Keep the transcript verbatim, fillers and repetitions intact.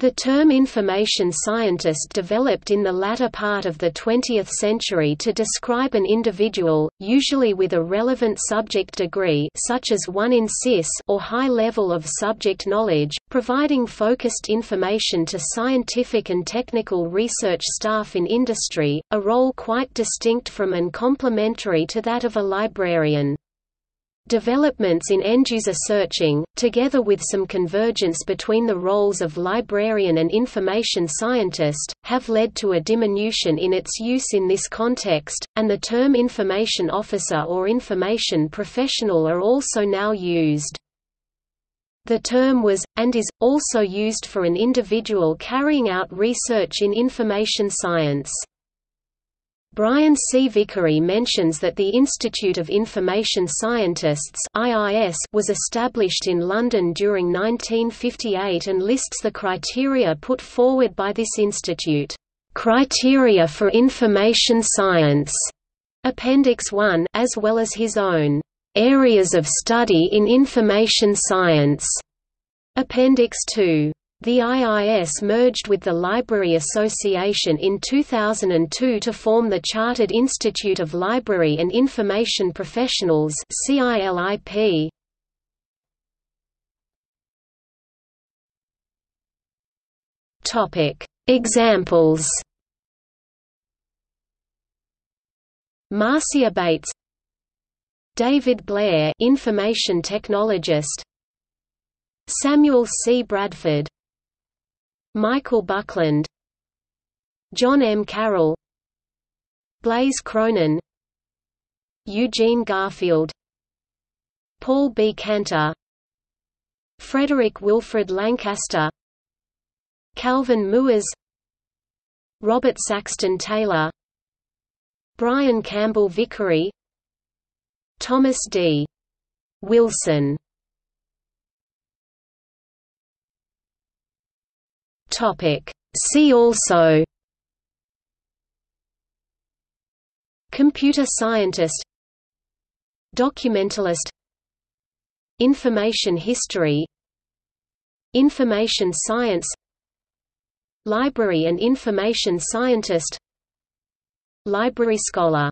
The term information scientist developed in the latter part of the twentieth century to describe an individual, usually with a relevant subject degree such as one in C I S or high level of subject knowledge, providing focused information to scientific and technical research staff in industry, a role quite distinct from and complementary to that of a librarian. Developments in end-user searching, together with some convergence between the roles of librarian and information scientist, have led to a diminution in its use in this context, and the term information officer or information professional are also now used. The term was, and is, also used for an individual carrying out research in information science. Brian C. Vickery mentions that the Institute of Information Scientists (I I S) was established in London during nineteen fifty-eight and lists the criteria put forward by this institute. Criteria for Information Science, Appendix one, as well as his own Areas of Study in Information Science, Appendix two. The I I S merged with the Library Association in two thousand two to form the Chartered Institute of Library and Information Professionals (C I L I P). Topic: Examples. Marcia Bates, David Blair, information technologist, Samuel C. Bradford, Michael Buckland, John M. Carroll, Blaise Cronin, Eugene Garfield, Paul B. Cantor, Frederick Wilfred Lancaster, Calvin Mooers, Robert Saxton Taylor, Brian Campbell Vickery, Thomas D. Wilson. See also: Computer scientist, Documentalist, Information history, Information science, Library and information scientist, Library scholar.